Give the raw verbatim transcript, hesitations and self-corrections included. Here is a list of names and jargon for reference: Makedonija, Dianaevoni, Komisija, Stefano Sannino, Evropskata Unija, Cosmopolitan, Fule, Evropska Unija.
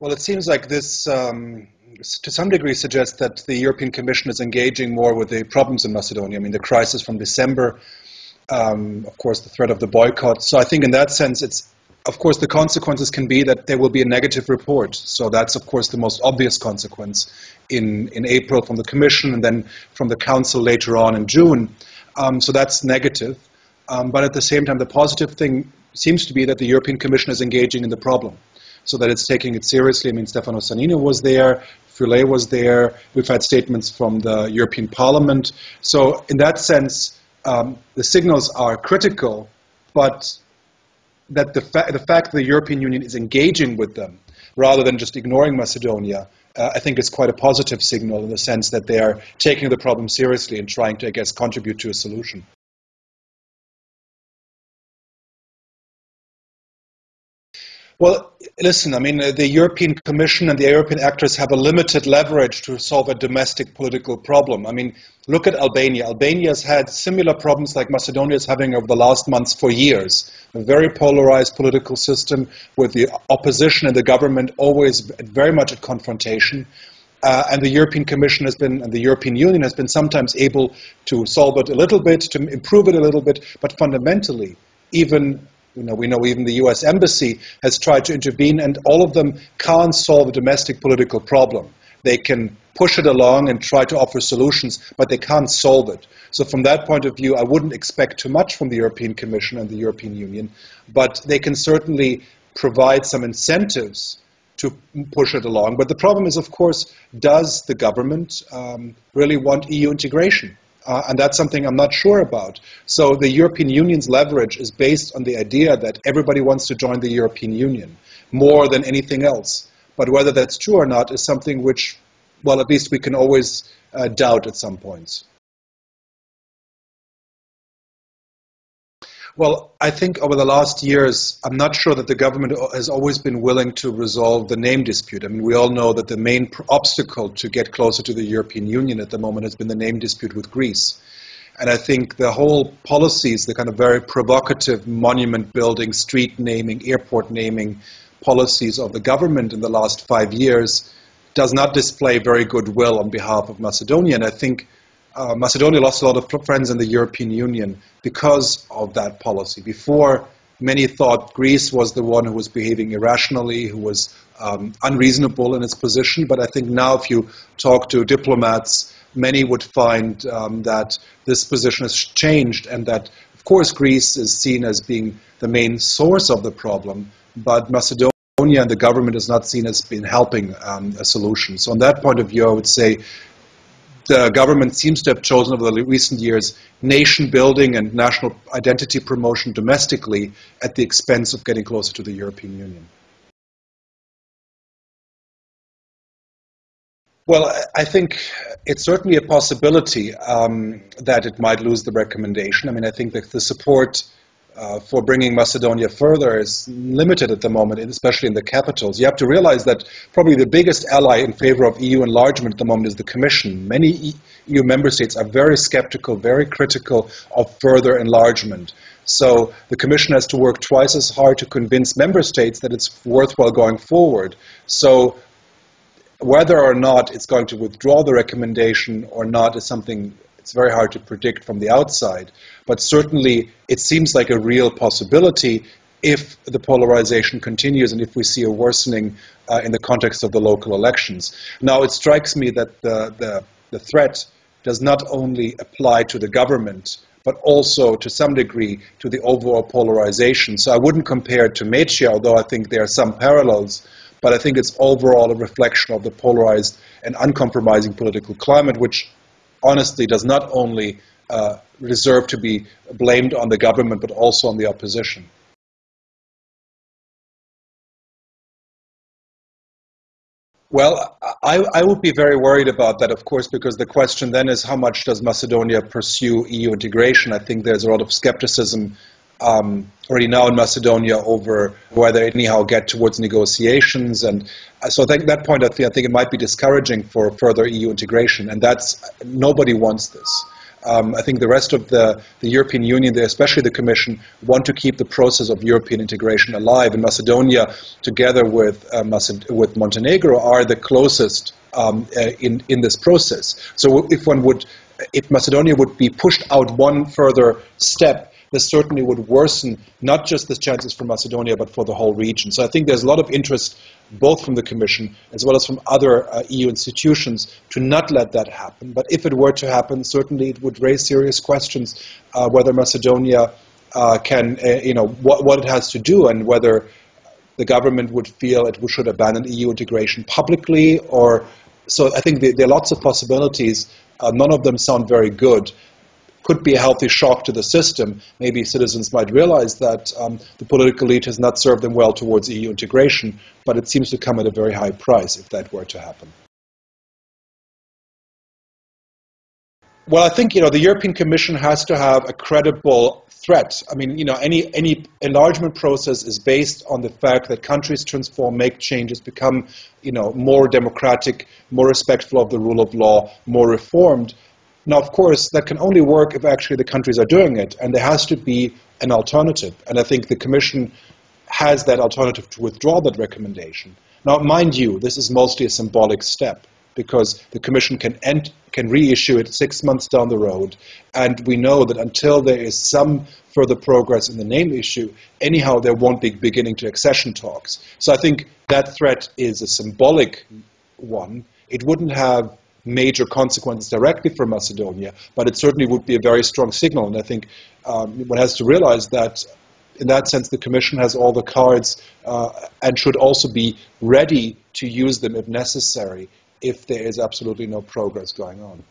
Well, it seems like this, um, to some degree, suggests that the European Commission is engaging more with the problems in Macedonia. I mean, the crisis from December, um, of course, the threat of the boycott. So I think in that sense, it's, of course, the consequences can be that there will be a negative report. So that's, of course, the most obvious consequence in, in April from the Commission and then from the Council later on in June. Um, so that's negative. Um, but at the same time, the positive thing seems to be that the European Commission is engaging in the problem, so that it's taking it seriously. I mean, Stefano Sannino was there, Fule was there, we've had statements from the European Parliament. So in that sense, um, the signals are critical, but that the, fa the fact that the European Union is engaging with them, rather than just ignoring Macedonia, uh, I think is quite a positive signal in the sense that they are taking the problem seriously and trying to, I guess, contribute to a solution. Well, listen, I mean, the European Commission and the European actors have a limited leverage to solve a domestic political problem. I mean, look at Albania. Albania has had similar problems like Macedonia is having over the last months for years. A very polarized political system with the opposition and the government always very much at confrontation. Uh, and the European Commission has been, and the European Union has been sometimes able to solve it a little bit, to improve it a little bit, but fundamentally, even You know, we know even the U S Embassy has tried to intervene, and all of them can't solve a domestic political problem. They can push it along and try to offer solutions, but they can't solve it. So from that point of view, I wouldn't expect too much from the European Commission and the European Union, but they can certainly provide some incentives to push it along. But the problem is, of course, does the government um, really want E U integration? Uh, and that's something I'm not sure about. So the European Union's leverage is based on the idea that everybody wants to join the European Union more than anything else. But whether that's true or not is something which, well, at least we can always uh, doubt at some points. Well, I think over the last years, I'm not sure that the government has always been willing to resolve the name dispute. I mean, we all know that the main obstacle to get closer to the European Union at the moment has been the name dispute with Greece. And I think the whole policies, the kind of very provocative monument building, street naming, airport naming policies of the government in the last five years does not display very good will on behalf of Macedonia. And I think Uh, Macedonia lost a lot of friends in the European Union because of that policy. Before, many thought Greece was the one who was behaving irrationally, who was um, unreasonable in its position. But I think now if you talk to diplomats, many would find um, that this position has changed and that, of course, Greece is seen as being the main source of the problem, but Macedonia and the government is not seen as being helping um, a solution. So on that point of view, I would say the government seems to have chosen over the recent years nation building and national identity promotion domestically at the expense of getting closer to the European Union. Well, I think it's certainly a possibility um, that it might lose the recommendation. I mean, I think that the support Uh, for bringing Macedonia further is limited at the moment, especially in the capitals. You have to realize that probably the biggest ally in favor of E U enlargement at the moment is the Commission. Many E U member states are very skeptical, very critical of further enlargement. So the Commission has to work twice as hard to convince member states that it's worthwhile going forward. So whether or not it's going to withdraw the recommendation or not is something it's very hard to predict from the outside, but certainly it seems like a real possibility if the polarization continues and if we see a worsening uh, in the context of the local elections. Now, it strikes me that the, the, the threat does not only apply to the government, but also to some degree to the overall polarization. So I wouldn't compare it to Mechia, although I think there are some parallels, but I think it's overall a reflection of the polarized and uncompromising political climate, which honestly does not only uh, deserve to be blamed on the government, but also on the opposition. Well, I, I would be very worried about that, of course, because the question then is how much does Macedonia pursue E U integration? I think there's a lot of skepticism um, already now in Macedonia over whether it anyhow get towards negotiations. And so I think at that point, I think, I think it might be discouraging for further E U integration, and that's, nobody wants this. Um, I think the rest of the, the European Union, especially the Commission, want to keep the process of European integration alive. And Macedonia, together with, uh, Maced- with Montenegro, are the closest um, uh, in, in this process. So if one would, if Macedonia would be pushed out one further step, this certainly would worsen not just the chances for Macedonia, but for the whole region. So I think there's a lot of interest, both from the Commission as well as from other uh, E U institutions, to not let that happen. But if it were to happen, certainly it would raise serious questions uh, whether Macedonia uh, can, uh, you know, what, what it has to do, and whether the government would feel it should abandon E U integration publicly. Or so I think there are lots of possibilities. Uh, none of them sound very good. Could be a healthy shock to the system. Maybe citizens might realize that um, the political elite has not served them well towards E U integration, but it seems to come at a very high price if that were to happen. Well, I think, you know, the European Commission has to have a credible threat. I mean, you know, any, any enlargement process is based on the fact that countries transform, make changes, become, you know, more democratic, more respectful of the rule of law, more reformed. Now, of course, that can only work if actually the countries are doing it, and there has to be an alternative. And I think the Commission has that alternative to withdraw that recommendation. Now, mind you, this is mostly a symbolic step, because the Commission can, end, can reissue it six months down the road, and we know that until there is some further progress in the name issue, anyhow, there won't be beginning to accession talks. So I think that threat is a symbolic one. It wouldn't have major consequences directly for Macedonia, but it certainly would be a very strong signal. And I think um, one has to realize that, in that sense, the Commission has all the cards uh, and should also be ready to use them if necessary, if there is absolutely no progress going on.